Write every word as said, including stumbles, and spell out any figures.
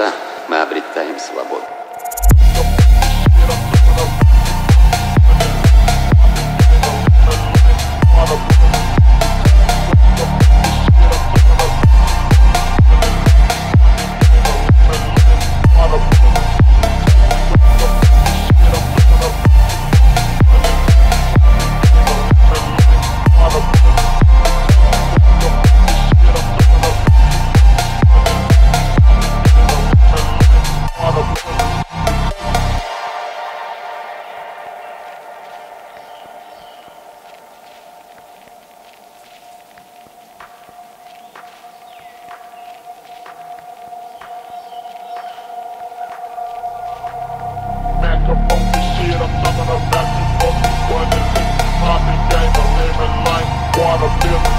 Отца, мы обретаем свободу. Wanna feel